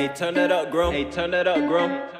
Hey, turn it up, grown. Hey, turn it up, grown.